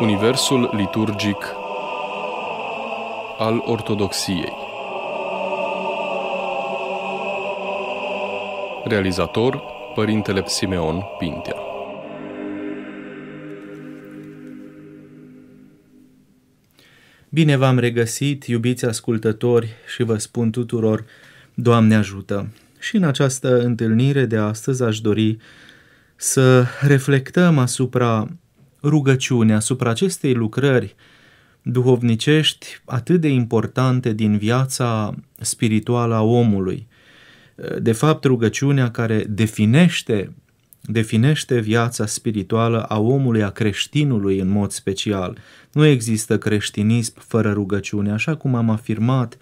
Universul liturgic al Ortodoxiei. Realizator, Părintele Simeon Pintea. Bine v-am regăsit, iubiți ascultători, și vă spun tuturor, Doamne ajută! Și în această întâlnire de astăzi aș dori să reflectăm asupra rugăciunii, asupra acestei lucrări duhovnicești atât de importante din viața spirituală a omului. De fapt, rugăciunea care definește viața spirituală a omului, a creștinului în mod special. Nu există creștinism fără rugăciune, așa cum am afirmat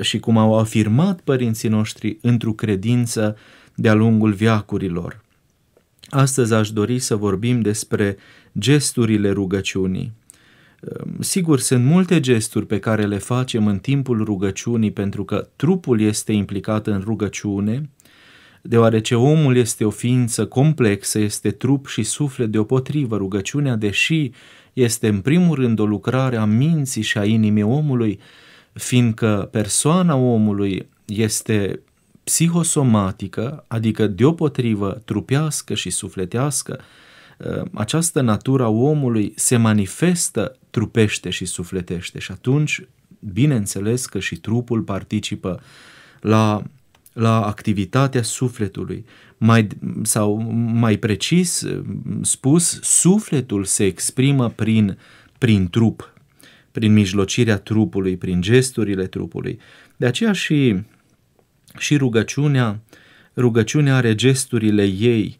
și cum au afirmat părinții noștri într-o credință de-a lungul veacurilor. Astăzi aș dori să vorbim despre gesturile rugăciunii. Sigur, sunt multe gesturi pe care le facem în timpul rugăciunii, pentru că trupul este implicat în rugăciune, deoarece omul este o ființă complexă, este trup și suflet deopotrivă. Rugăciunea, deși este în primul rând o lucrare a minții și a inimii omului, fiindcă persoana omului este psihosomatică, adică deopotrivă trupească și sufletească, această natură a omului se manifestă trupește și sufletește și atunci, bineînțeles că și trupul participă la activitatea sufletului. Mai precis spus, sufletul se exprimă prin trup, prin mijlocirea trupului, prin gesturile trupului. De aceea și rugăciunea are gesturile ei,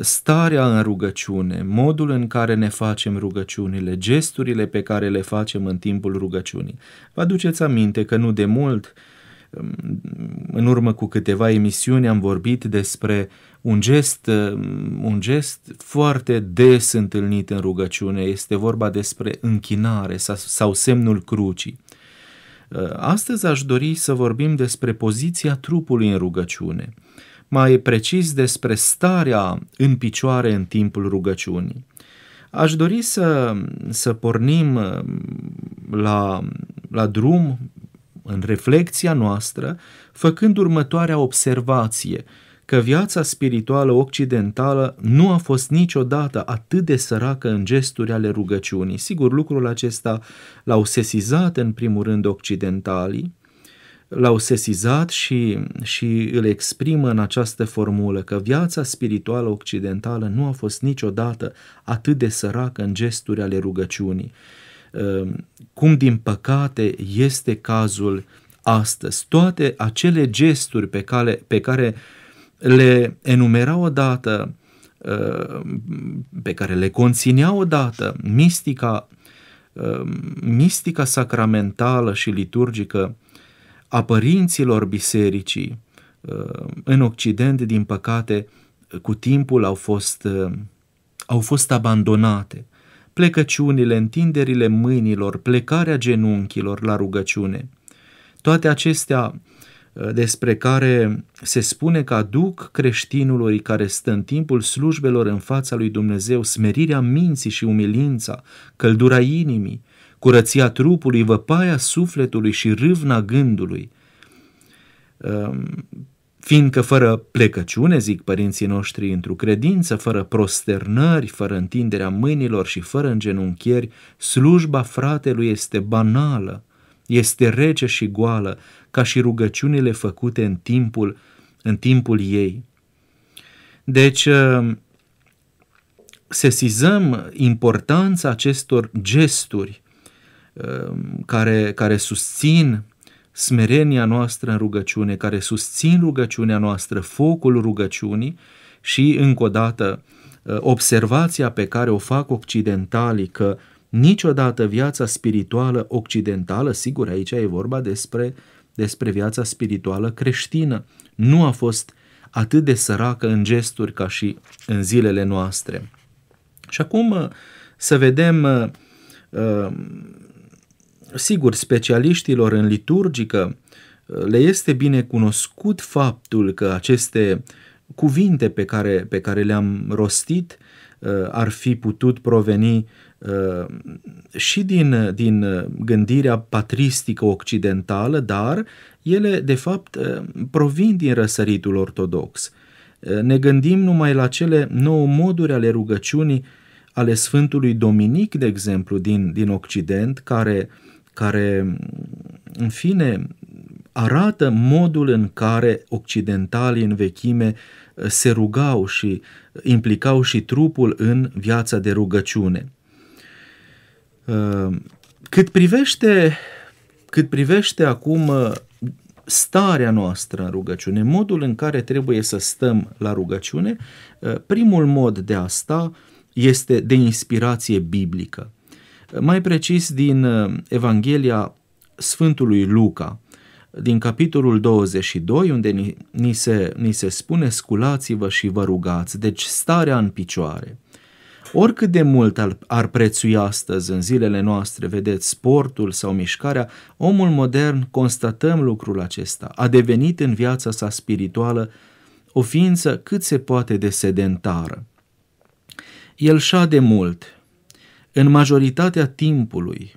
starea în rugăciune, modul în care ne facem rugăciunile, gesturile pe care le facem în timpul rugăciunii. Vă aduceți aminte că nu de mult, în urmă cu câteva emisiuni, am vorbit despre un gest foarte des întâlnit în rugăciune. Este vorba despre închinare sau semnul crucii. Astăzi aș dori să vorbim despre poziția trupului în rugăciune, mai precis despre starea în picioare în timpul rugăciunii. Aș dori să pornim la drum în reflexia noastră, făcând următoarea observație, că viața spirituală occidentală nu a fost niciodată atât de săracă în gesturi ale rugăciunii. Sigur, lucrul acesta l-au sesizat în primul rând occidentalii, l-au sesizat și îl exprimă în această formulă, că viața spirituală occidentală nu a fost niciodată atât de săracă în gesturi ale rugăciunii, cum din păcate este cazul astăzi. Toate acele gesturi pe care le enumera odată, pe care le conținea odată mistica sacramentală și liturgică a părinților bisericii în Occident, din păcate, cu timpul au fost abandonate. Plecăciunile, întinderile mâinilor, plecarea genunchilor la rugăciune, toate acestea despre care se spune că aduc creștinului care stă în timpul slujbelor în fața lui Dumnezeu smerirea minții și umilința, căldura inimii, curăția trupului, văpaia sufletului și râvna gândului. Fiindcă fără plecăciune, zic părinții noștri, într-o credință, fără prosternări, fără întinderea mâinilor și fără îngenunchieri, slujba fratelui este banală, este rece și goală, ca și rugăciunile făcute în timpul ei. Deci, sesizăm importanța acestor gesturi care susțin smerenia noastră în rugăciune, care susțin rugăciunea noastră, focul rugăciunii și, încă o dată, observația pe care o fac occidentalii, că niciodată viața spirituală occidentală, sigur, aici e vorba despre viața spirituală creștină, nu a fost atât de săracă în gesturi ca și în zilele noastre. Și acum să vedem, sigur, specialiștilor în liturgică le este bine cunoscut faptul că aceste cuvinte pe care le-am rostit ar fi putut proveni și din gândirea patristică occidentală, dar ele de fapt provin din răsăritul ortodox. Ne gândim numai la cele 9 moduri ale rugăciunii ale Sfântului Dominic, de exemplu, din Occident, care în fine arată modul în care occidentalii în vechime se rugau și implicau și trupul în viața de rugăciune. Cât privește acum starea noastră în rugăciune, modul în care trebuie să stăm la rugăciune, primul mod de a sta este de inspirație biblică. Mai precis din Evanghelia Sfântului Luca, din capitolul 22, unde ni se spune: sculați-vă și vă rugați, deci starea în picioare. Oricât de mult ar prețui astăzi, în zilele noastre, vedeți, sportul sau mișcarea, omul modern, constatăm lucrul acesta, a devenit în viața sa spirituală o ființă cât se poate de sedentară. El șade mult, în majoritatea timpului,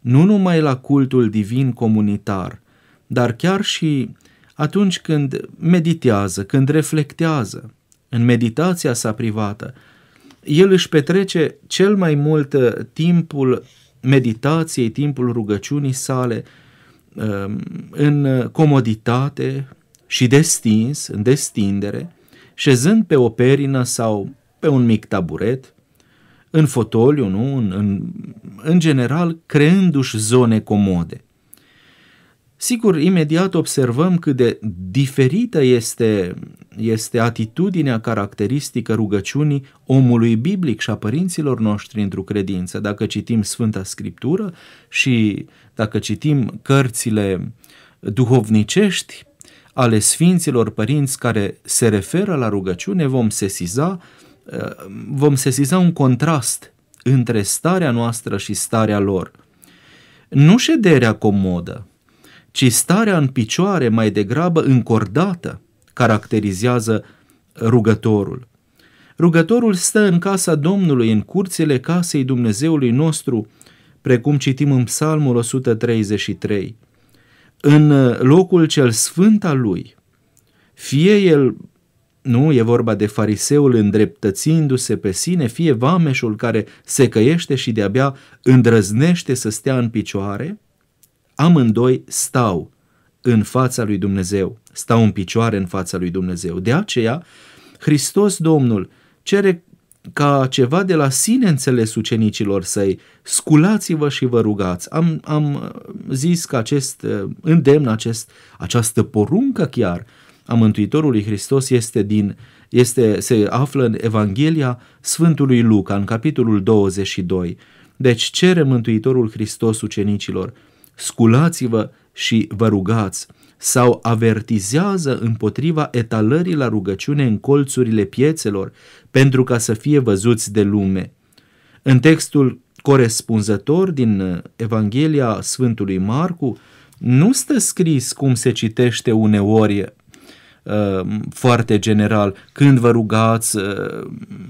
nu numai la cultul divin comunitar, dar chiar și atunci când meditează, când reflectează, în meditația sa privată. El își petrece cel mai mult timpul meditației, timpul rugăciunii sale, în comoditate și destins, în destindere, șezând pe o perină sau pe un mic taburet, în fotoliu, nu? În general, creându-și zone comode. Sigur, imediat observăm cât de diferită este atitudinea caracteristică rugăciunii omului biblic și a părinților noștri într-o credință. Dacă citim Sfânta Scriptură și dacă citim cărțile duhovnicești ale Sfinților Părinți care se referă la rugăciune, vom sesiza un contrast între starea noastră și starea lor. Nu șederea comodă, ci starea în picioare, mai degrabă încordată, caracterizează rugătorul. Rugătorul stă în casa Domnului, în curțile casei Dumnezeului nostru, precum citim în Psalmul 133, în locul cel sfânt al lui. Fie el, nu, e vorba de fariseul îndreptățindu-se pe sine, fie vameșul care se căiește și de-abia îndrăznește să stea în picioare, amândoi stau în fața lui Dumnezeu, stau în picioare în fața lui Dumnezeu. De aceea, Hristos Domnul cere ca ceva de la sine înțeles ucenicilor săi: sculați-vă și vă rugați. Am zis că acest îndemn, această poruncă chiar a Mântuitorului Hristos se află în Evanghelia Sfântului Luca, în capitolul 22. Deci cere Mântuitorul Hristos ucenicilor: sculați-vă și vă rugați, sau avertizează împotriva etalării la rugăciune în colțurile piețelor, pentru ca să fie văzuți de lume. În textul corespunzător din Evanghelia Sfântului Marcu nu stă scris, cum se citește uneori foarte general, când vă rugați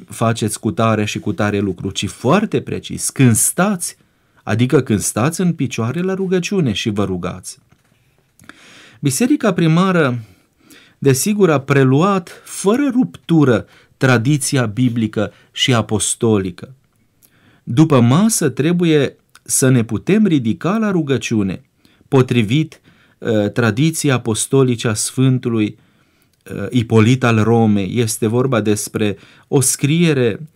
faceți cutare și cutare lucru, ci foarte precis: când stați, adică când stați în picioare la rugăciune și vă rugați. Biserica primară, desigur, a preluat fără ruptură tradiția biblică și apostolică. După masă trebuie să ne putem ridica la rugăciune, potrivit tradiției apostolice a Sfântului Ipolit al Romei. Este vorba despre o scriere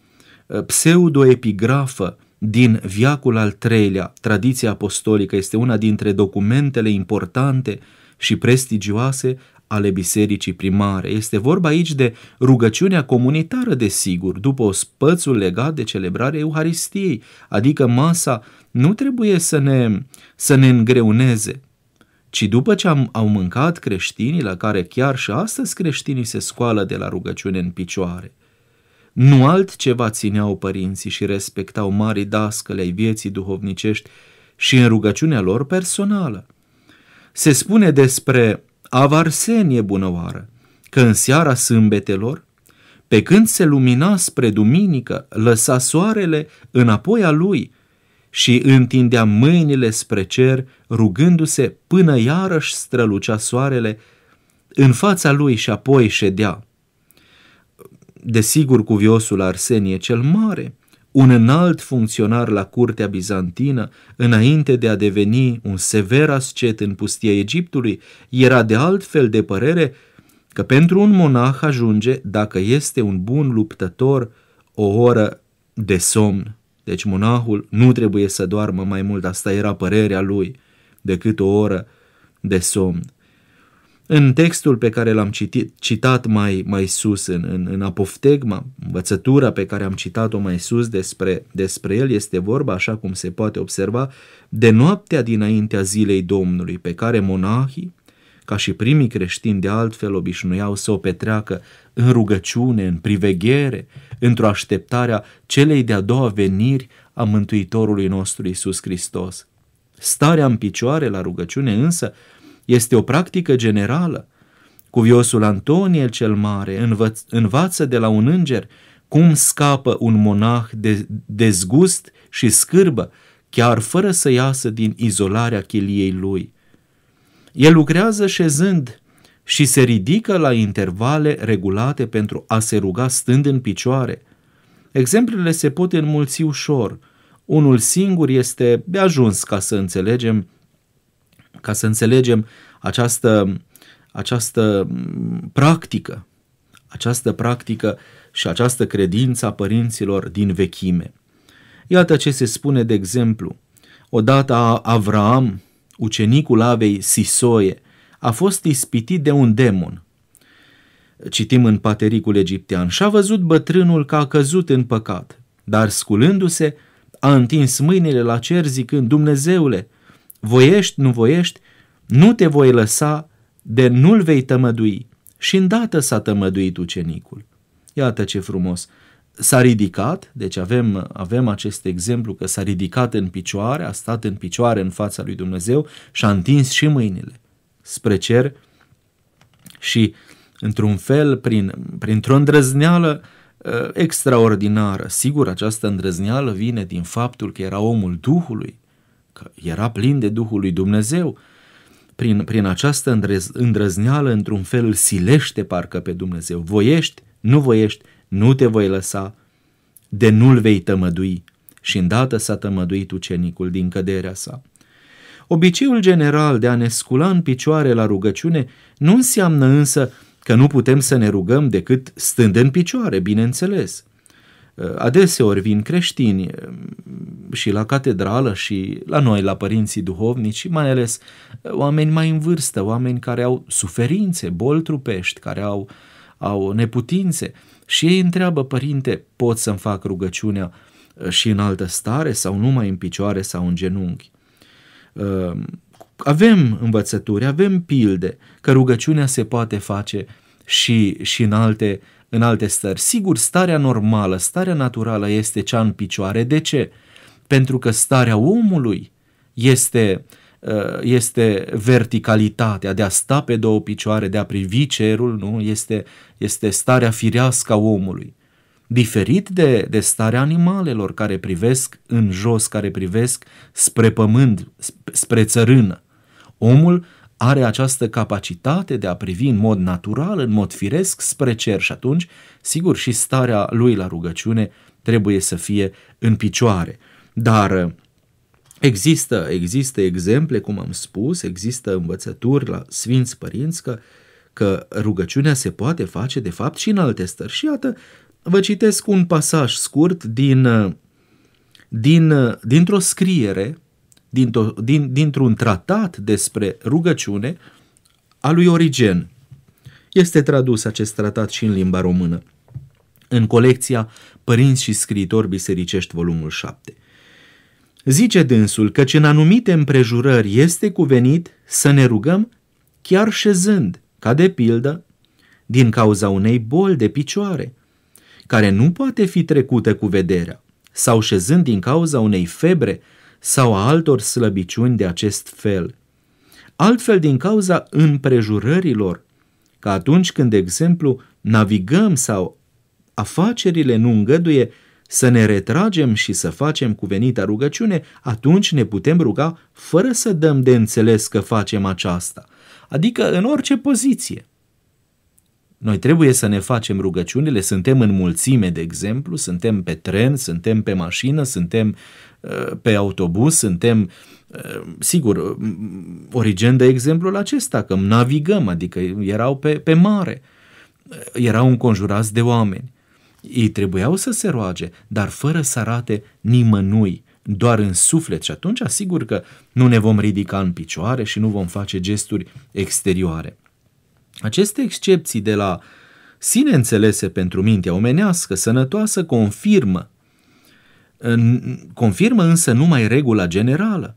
pseudoepigrafă din viacul al III-lea. Tradiția apostolică este una dintre documentele importante și prestigioase ale bisericii primare. Este vorba aici de rugăciunea comunitară, desigur, după ospățul legat de celebrarea Euharistiei, adică masa nu trebuie să ne îngreuneze, ci după ce au mâncat creștinii, la care chiar și astăzi creștinii se scoală de la rugăciune în picioare. Nu altceva țineau părinții și respectau marii dascăli ai vieții duhovnicești și în rugăciunea lor personală. Se spune despre Avarsenie bunăoară că în seara sâmbetelor, Pe când se lumina spre duminică, lăsa soarele înapoi a lui și întindea mâinile spre cer, rugându-se până iarăși strălucea soarele în fața lui și apoi ședea. Desigur, cuviosul Arsenie cel Mare, un înalt funcționar la curtea bizantină, înainte de a deveni un sever ascet în pustia Egiptului, era de altfel de părere că pentru un monah ajunge, dacă este un bun luptător, o oră de somn. Deci monahul nu trebuie să doarmă mai mult, asta era părerea lui, decât o oră de somn. În textul pe care l-am citat mai sus, în apoftegma, învățătura pe care am citat-o mai sus despre el, este vorba, așa cum se poate observa, de noaptea dinaintea zilei Domnului, pe care monahii, ca și primii creștini de altfel, obișnuiau să o petreacă în rugăciune, în priveghere, într-o așteptare a celei de-a doua veniri a Mântuitorului nostru Iisus Hristos. Starea în picioare la rugăciune însă este o practică generală. Cuviosul Antonie cel Mare învață de la un înger cum scapă un monah de dezgust și scârbă, chiar fără să iasă din izolarea chiliei lui. El lucrează șezând și se ridică la intervale regulate pentru a se ruga stând în picioare. Exemplele se pot înmulți ușor. Unul singur este de ajuns ca să înțelegem această practică, și această credință a părinților din vechime. Iată ce se spune, de exemplu. Odată Avram, ucenicul Avei Sisoie, a fost ispitit de un demon. Citim în Patericul Egiptean: și-a văzut bătrânul că a căzut în păcat, dar sculându-se, a întins mâinile la cer zicând: Dumnezeule, voiești, nu voiești, nu te voi lăsa, de nu-l vei tămădui. Și îndată s-a tămăduit ucenicul. Iată ce frumos! S-a ridicat, deci avem acest exemplu că s-a ridicat în picioare, a stat în picioare în fața lui Dumnezeu și a întins și mâinile spre cer și, într-un fel, printr-o îndrăzneală extraordinară. Sigur, această îndrăzneală vine din faptul că era omul Duhului, că era plin de Duhul lui Dumnezeu. Prin această îndrăzneală, într-un fel, îl silește parcă pe Dumnezeu. Voiești, nu voiești, nu te voi lăsa, de nu-l vei tămădui. Și îndată s-a tămăduit ucenicul din căderea sa. Obiceiul general de a ne scula în picioare la rugăciune nu înseamnă însă că nu putem să ne rugăm decât stând în picioare, bineînțeles. Adeseori vin creștini și la catedrală și la noi, la părinții duhovnici, și mai ales oameni mai în vârstă, oameni care au suferințe, boli trupești, care au neputințe. Și ei întreabă: părinte, pot să-mi fac rugăciunea și în altă stare sau numai în picioare sau în genunchi? Avem învățături, avem pilde că rugăciunea se poate face și în alte stări. Sigur, starea normală, starea naturală este cea în picioare. De ce? Pentru că starea omului este verticalitatea, de a sta pe două picioare, de a privi cerul, nu? Este starea firească a omului. Diferit de starea animalelor care privesc în jos, care privesc spre pământ, spre țărână. Omul are această capacitate de a privi în mod natural, în mod firesc, spre cer și atunci, sigur, și starea lui la rugăciune trebuie să fie în picioare. Dar există exemple, cum am spus, există învățături la Sfinți Părinți că rugăciunea se poate face, de fapt, și în alte stări. Și iată, vă citesc un pasaj scurt dintr-o scriere, dintr-un tratat despre rugăciune a lui Origen. Este tradus acest tratat și în limba română, în colecția Părinți și Scriitori Bisericești, volumul 7. Zice dânsul: căci în anumite împrejurări este cuvenit să ne rugăm chiar șezând, ca de pildă din cauza unei boli de picioare, care nu poate fi trecută cu vederea, sau șezând din cauza unei febre sau a altor slăbiciuni de acest fel. Altfel, din cauza împrejurărilor, ca atunci când, de exemplu, navigăm sau afacerile nu îngăduie să ne retragem și să facem cuvenita rugăciune, atunci ne putem ruga fără să dăm de înțeles că facem aceasta, adică în orice poziție. Noi trebuie să ne facem rugăciunile, suntem în mulțime, de exemplu, suntem pe tren, suntem pe mașină, suntem pe autobuz, suntem, sigur, Origen de exemplul acesta, că navigăm, adică erau pe mare, erau înconjurați de oameni. Ei trebuiau să se roage, dar fără să arate nimănui, doar în suflet, și atunci asigur că nu ne vom ridica în picioare și nu vom face gesturi exterioare. Aceste excepții de la sine înțelese pentru mintea omenească sănătoasă confirmă însă numai regula generală.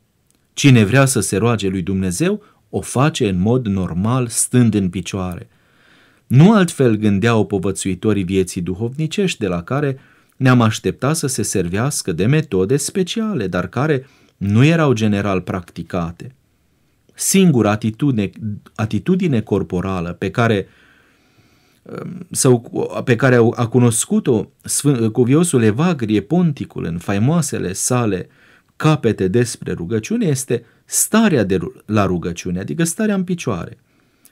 Cine vrea să se roage lui Dumnezeu, o face în mod normal, stând în picioare. Nu altfel gândeau povățuitorii vieții duhovnicești, de la care ne-am așteptat să se servească de metode speciale, dar care nu erau general practicate. Singura atitudine corporală pe care a cunoscut-o cuviosul Evagrie Ponticul în faimoasele sale capete despre rugăciune este starea la rugăciune, adică starea în picioare.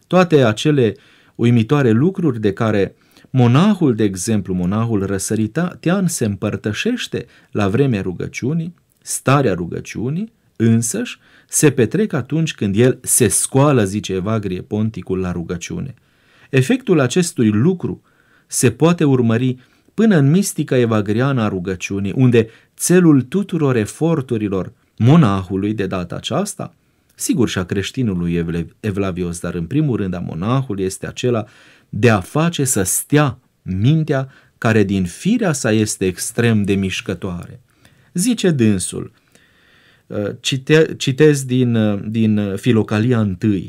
Toate acele uimitoare lucruri de care monahul, de exemplu, monahul răsăritean se împărtășește la vremea rugăciunii, starea rugăciunii însăși se petrec atunci când el se scoală, zice Evagrie Ponticul, la rugăciune. Efectul acestui lucru se poate urmări până în mistica evagriană a rugăciunii, unde țelul tuturor eforturilor monahului de data aceasta, sigur și a creștinului evlavios, dar în primul rând a monahului, este acela de a face să stea mintea care din firea sa este extrem de mișcătoare. Zice dânsul, citez din Filocalia 1,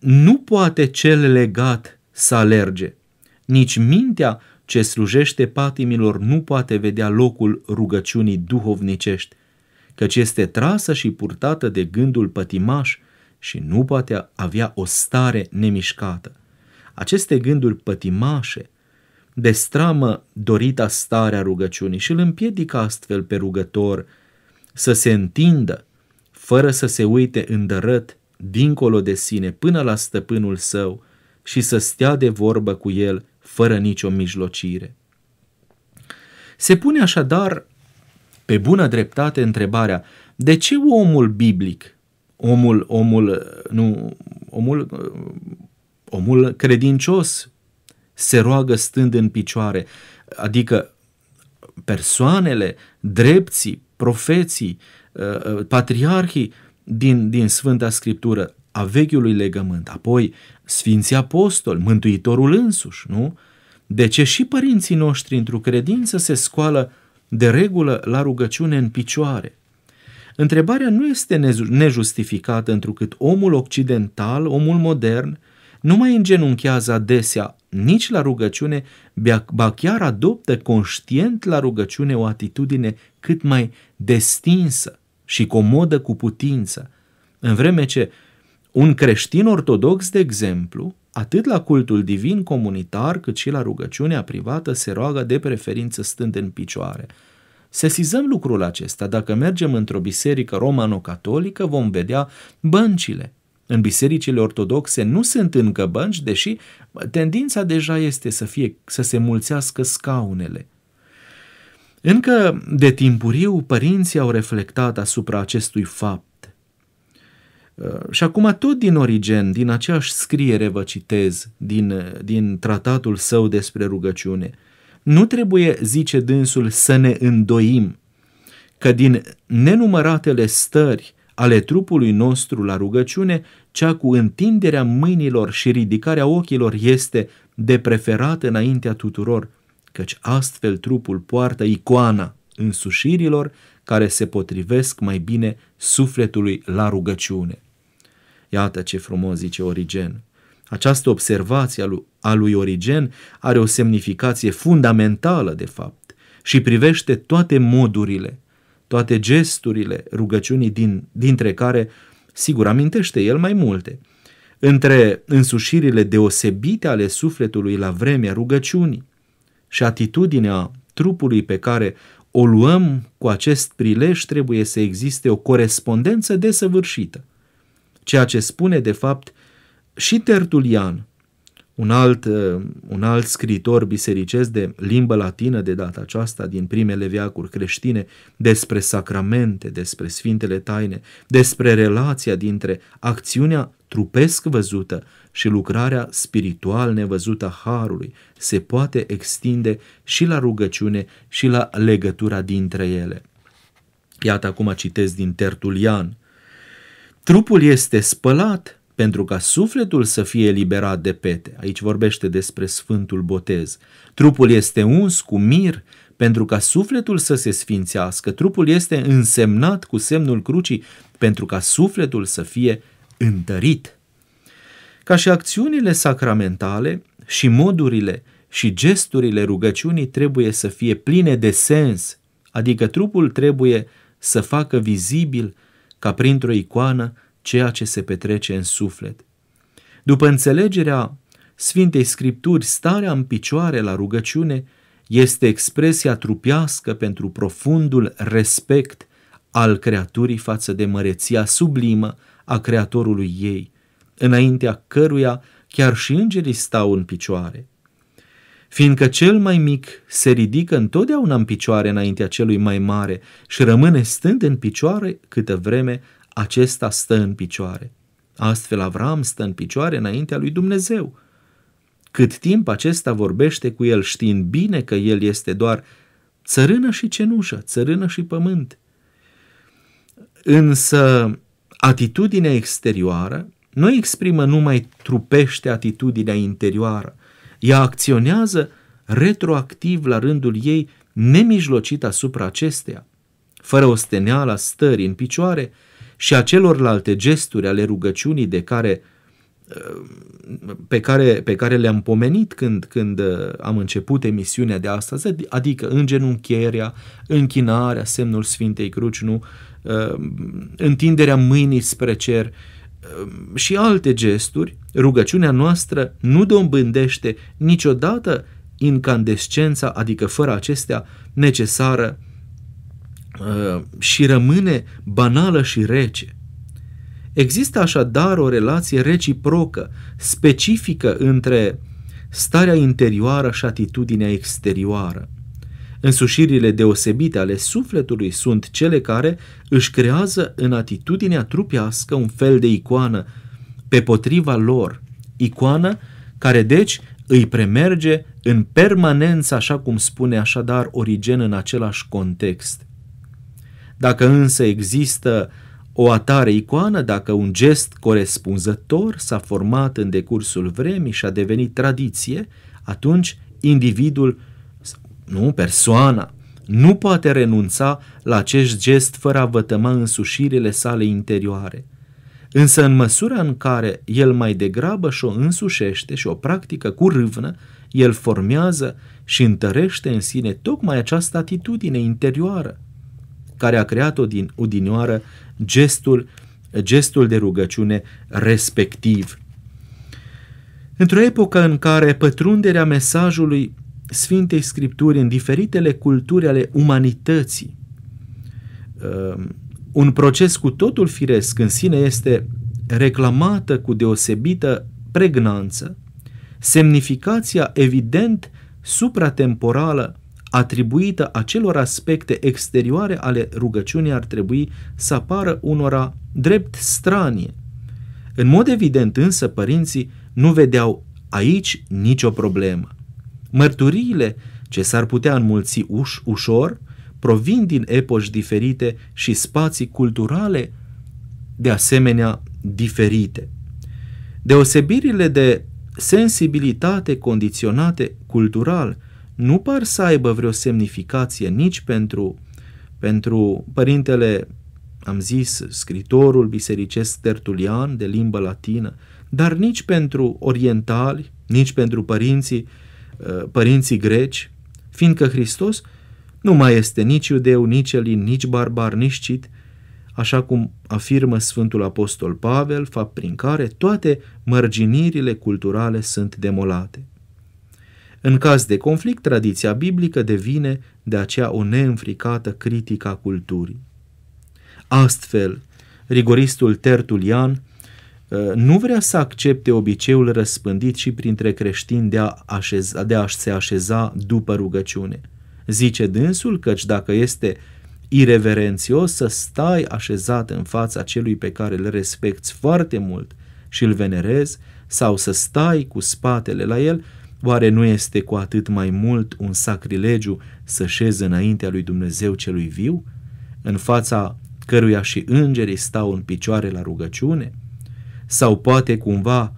nu poate cel legat să alerge, nici mintea ce slujește patimilor nu poate vedea locul rugăciunii duhovnicești, căci este trasă și purtată de gândul pătimaș și nu poate avea o stare nemișcată. Aceste gânduri pătimașe destramă dorita starea rugăciunii și îl împiedică astfel pe rugător să se întindă fără să se uite îndărât dincolo de sine până la stăpânul său și să stea de vorbă cu el fără nicio mijlocire. Se pune așadar pe bună dreptate întrebarea, de ce omul biblic, omul credincios se roagă stând în picioare, adică persoanele, drepții, profeții, patriarhii din Sfânta Scriptură a Vechiului Legământ, apoi Sfinții Apostoli, Mântuitorul însuși, nu? De ce și părinții noștri într-o credință se scoală de regulă la rugăciune în picioare? Întrebarea nu este nejustificată, întrucât omul occidental, omul modern, nu mai îngenunchează adesea nici la rugăciune, ba chiar adoptă conștient la rugăciune o atitudine cât mai destinsă și comodă cu putință, în vreme ce un creștin ortodox, de exemplu, atât la cultul divin comunitar, cât și la rugăciunea privată, se roagă de preferință stând în picioare. Sesizăm lucrul acesta. Dacă mergem într-o biserică romano-catolică, vom vedea băncile. În bisericile ortodoxe nu sunt încă bănci, deși tendința deja este să se mulțească scaunele. Încă de timpuriu, părinții au reflectat asupra acestui fapt. Și acum tot din Origen, din aceeași scriere vă citez, din tratatul său despre rugăciune. Nu trebuie, zice dânsul, să ne îndoim că din nenumăratele stări ale trupului nostru la rugăciune, cea cu întinderea mâinilor și ridicarea ochilor este de preferat înaintea tuturor, căci astfel trupul poartă icoana însușirilor care se potrivesc mai bine sufletului la rugăciune. Iată ce frumos zice Origen. Această observație a lui Origen are o semnificație fundamentală, de fapt, și privește toate modurile, toate gesturile rugăciunii, dintre care, sigur, amintește el mai multe. Între însușirile deosebite ale sufletului la vremea rugăciunii, și atitudinea trupului pe care o luăm cu acest prilej, trebuie să existe o corespondență desăvârșită. Ceea ce spune, de fapt, și Tertulian, un alt scriitor bisericesc de limbă latină de data aceasta, din primele veacuri creștine, despre sacramente, despre sfintele taine, despre relația dintre acțiunea trupesc văzută și lucrarea spiritual nevăzută a Harului, se poate extinde și la rugăciune și la legătura dintre ele. Iată, acum citesc din Tertulian. Trupul este spălat pentru ca sufletul să fie eliberat de pete. Aici vorbește despre Sfântul Botez. Trupul este uns cu mir pentru ca sufletul să se sfințească. Trupul este însemnat cu semnul crucii pentru ca sufletul să fie întărit. Ca și acțiunile sacramentale, și modurile și gesturile rugăciunii trebuie să fie pline de sens, adică trupul trebuie să facă vizibil, ca printr-o icoană, ceea ce se petrece în suflet. După înțelegerea Sfintei Scripturi, starea în picioare la rugăciune este expresia trupească pentru profundul respect al creaturii față de măreția sublimă a Creatorului ei, înaintea căruia chiar și îngerii stau în picioare. Fiindcă cel mai mic se ridică întotdeauna în picioare înaintea celui mai mare și rămâne stând în picioare câtă vreme acesta stă în picioare. Astfel Avram stă în picioare înaintea lui Dumnezeu, cât timp acesta vorbește cu el, știind bine că el este doar țărână și cenușă, țărână și pământ. Însă atitudinea exterioară nu exprimă numai trupește atitudinea interioară, ea acționează retroactiv la rândul ei, nemijlocit asupra acesteia, fără osteneala stării în picioare și a celorlalte gesturi ale rugăciunii pe care le-am pomenit când am început emisiunea de astăzi, adică îngenunchierea, închinarea, semnul Sfintei Cruci, nu, întinderea mâinii spre cer și alte gesturi, rugăciunea noastră nu dobândește niciodată incandescența, adică fără acestea necesară, și rămâne banală și rece. Există așadar o relație reciprocă, specifică între starea interioară și atitudinea exterioară. Însușirile deosebite ale sufletului sunt cele care își creează în atitudinea trupească un fel de icoană pe potriva lor, icoană care deci îi premerge în permanență, așa cum spune așadar Origen în același context. Dacă însă există o atare icoană, dacă un gest corespunzător s-a format în decursul vremii și a devenit tradiție, atunci individul, nu, persoana, nu poate renunța la acest gest fără a vătăma însușirile sale interioare. Însă în măsura în care el mai degrabă și-o însușește și o practică cu râvnă, el formează și întărește în sine tocmai această atitudine interioară, care a creat-o din odinioară gestul de rugăciune respectiv. Într-o epocă în care pătrunderea mesajului Sfintei Scripturi în diferitele culturi ale umanității, un proces cu totul firesc în sine, este reclamată cu deosebită pregnanță, semnificația evident supratemporală atribuită acelor aspecte exterioare ale rugăciunii ar trebui să apară unora drept stranie. În mod evident însă părinții nu vedeau aici nicio problemă. Mărturiile ce s-ar putea înmulți ușor provin din epoci diferite și spații culturale de asemenea diferite. Deosebirile de sensibilitate condiționate cultural nu par să aibă vreo semnificație nici pentru părintele, am zis, scriitorul bisericesc Tertulian de limbă latină, dar nici pentru orientali, nici pentru părinții greci, fiindcă Hristos nu mai este nici iudeu, nici elin, nici barbar, nici cit, așa cum afirmă Sfântul Apostol Pavel, fapt prin care toate mărginirile culturale sunt demolate. În caz de conflict, tradiția biblică devine de aceea o neînfricată critică a culturii. Astfel, rigoristul Tertulian nu vrea să accepte obiceiul răspândit și printre creștini de a se așeza după rugăciune. Zice dânsul căci dacă este ireverențios să stai așezat în fața celui pe care îl respecti foarte mult și îl venerezi, sau să stai cu spatele la el, oare nu este cu atât mai mult un sacrilegiu să șezi înaintea lui Dumnezeu celui viu, în fața căruia și îngerii stau în picioare la rugăciune? Sau poate cumva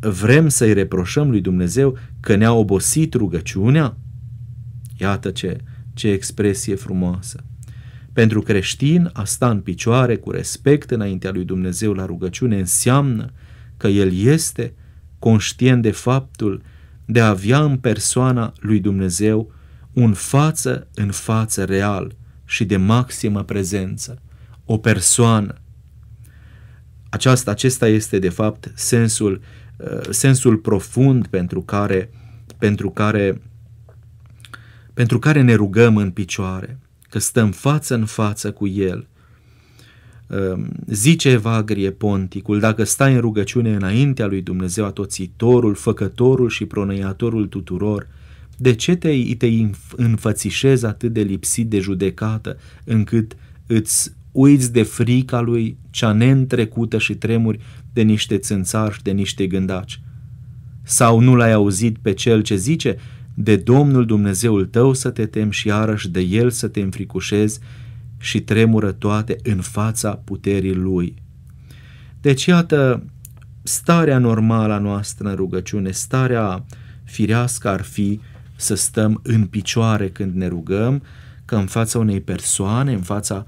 vrem să-i reproșăm lui Dumnezeu că ne-a obosit rugăciunea? Iată ce expresie frumoasă! Pentru creștin, a sta în picioare cu respect înaintea lui Dumnezeu la rugăciune înseamnă că el este conștient de faptul de a avea în persoana lui Dumnezeu un față în față real și de maximă prezență, o persoană. Acesta este, de fapt, sensul profund pentru care ne rugăm în picioare, că stăm față în față cu El. Zice Evagrie Ponticul, dacă stai în rugăciune înaintea lui Dumnezeu atoțitorul, făcătorul și pronăiatorul tuturor, de ce te înfățișezi atât de lipsit de judecată, încât îți uiți de frica lui cea neîntrecută și tremuri de niște țânțari și de niște gândaci? Sau nu l-ai auzit pe cel ce zice, de Domnul Dumnezeul tău să te temi și iarăși de El să te înfricușezi, și tremură toate în fața puterii Lui? Deci iată, starea normală a noastră în rugăciune, starea firească ar fi să stăm în picioare când ne rugăm, că în fața unei persoane, în fața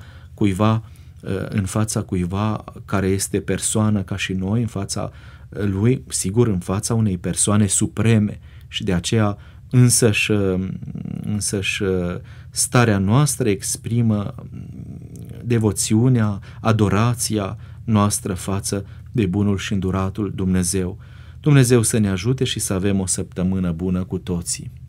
cuiva care este persoană ca și noi, în fața Lui, sigur, în fața unei persoane supreme, și de aceea însăși starea noastră exprimă devoțiunea, adorația noastră față de bunul și înduratul Dumnezeu. Dumnezeu să ne ajute și să avem o săptămână bună cu toții.